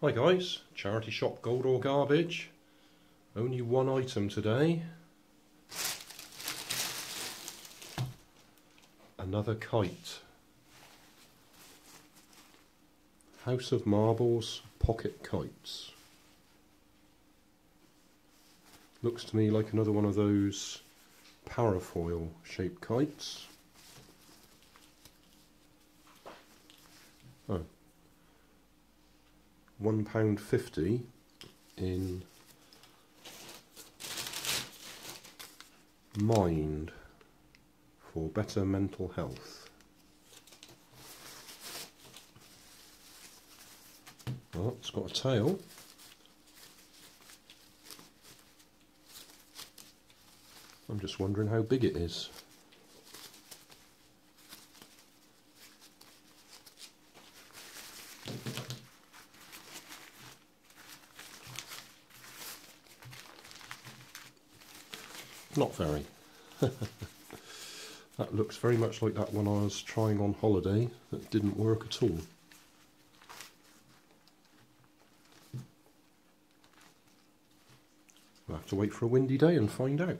Hi guys, charity shop gold or garbage. Only one item today. Another kite. House of Marbles pocket kites. Looks to me like another one of those parafoil shaped kites. Oh. £1.50 in Mind for better mental health. Oh, it's got a tail. I'm just wondering how big it is. Not very. That looks very much like that one I was trying on holiday that didn't work at all. We'll have to wait for a windy day and find out.